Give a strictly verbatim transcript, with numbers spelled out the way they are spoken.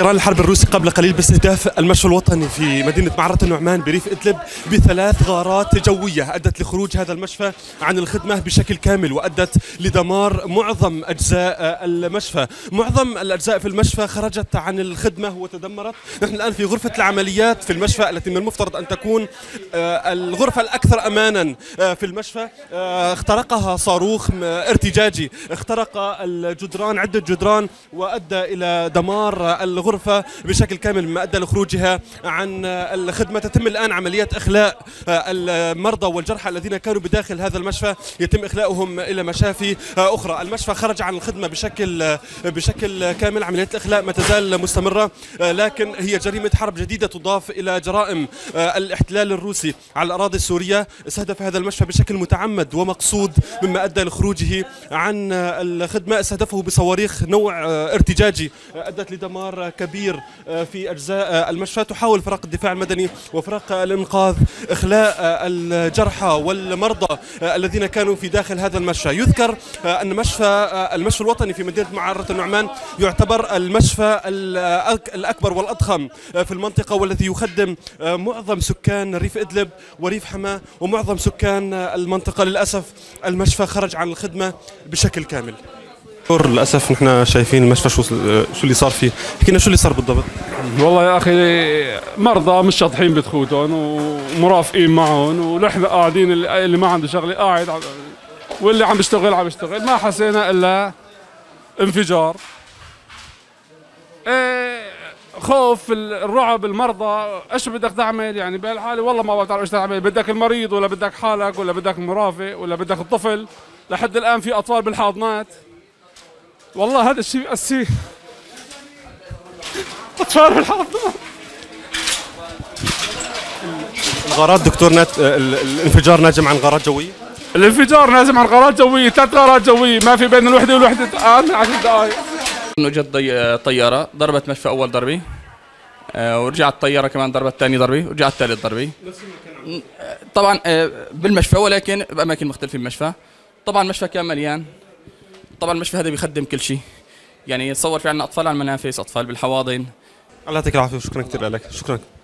إيران الحرب الروسي قبل قليل باستهداف المشفى الوطني في مدينة مارات النعمان بريف إدلب بثلاث غارات جوية أدت لخروج هذا المشفى عن الخدمة بشكل كامل وأدت لدمار معظم أجزاء المشفى. معظم الأجزاء في المشفى خرجت عن الخدمة وتدمرت. نحن الآن في غرفة العمليات في المشفى التي من المفترض أن تكون الغرفة الأكثر أمانا في المشفى. اخترقها صاروخ ارتجاجي، اخترق الجدران، عدة جدران، وأدى إلى دمار الغرفة الغرفة بشكل كامل مما أدى لخروجها عن الخدمة. تتم الآن عملية إخلاء المرضى والجرحى الذين كانوا بداخل هذا المشفى، يتم إخلاؤهم إلى مشافي أخرى. المشفى خرج عن الخدمة بشكل بشكل كامل. عملية الإخلاء ما تزال مستمرة، لكن هي جريمة حرب جديدة تضاف إلى جرائم الاحتلال الروسي على الأراضي السورية. استهدف هذا المشفى بشكل متعمد ومقصود مما أدى لخروجه عن الخدمة. استهدفه بصواريخ نوع ارتجاجي أدت لدمار كبير في أجزاء المشفى. تحاول فرق الدفاع المدني وفرق الإنقاذ إخلاء الجرحى والمرضى الذين كانوا في داخل هذا المشفى. يذكر أن مشفى المشفى الوطني في مدينة مارات النعمان يعتبر المشفى الأكبر والأضخم في المنطقة، والذي يخدم معظم سكان ريف إدلب وريف حماة ومعظم سكان المنطقة. للأسف المشفى خرج عن الخدمة بشكل كامل. للأسف نحن شايفين المشفى شو شو اللي صار فيه. حكينا شو اللي صار بالضبط. والله يا أخي مرضى مش شاطحين بتخوتهم ومرافقين معهم، ونحن قاعدين اللي ما عنده شغله قاعد، واللي عم بيشتغل عم بيشتغل. ما حسينا إلا انفجار، إيه خوف، الرعب، المرضى. إيش بدك تعمل يعني بهالحالة؟ والله ما بعرف إيش تعمل. بدك المريض ولا بدك حالك ولا بدك المرافق ولا بدك الطفل؟ لحد الآن في أطفال بالحاضنات. والله هذا الشيء بيأسيه. اطفال بالحضانة. الغارات دكتور نات... الانفجار ناجم عن غارات جوية؟ الانفجار ناجم عن غارات جوية، ثلاث غارات جوية، ما في بين الوحدة والوحدة الآن عشر دقائق. إنه جت طيارة ضربت مشفى أول ضربة، ورجعت الطيارة كمان ضربت ثاني ضربة، ورجعت ثالث ضربة. طبعا بالمشفى ولكن بأماكن مختلفة بالمشفى. طبعا المشفى كان مليان. طبعا المشفى هذا بيخدم كل شيء، يعني تصور في عندنا اطفال على المنافس، اطفال بالحواضن. الله يعطيك العافيه وشكرا كثير لك، شكرا.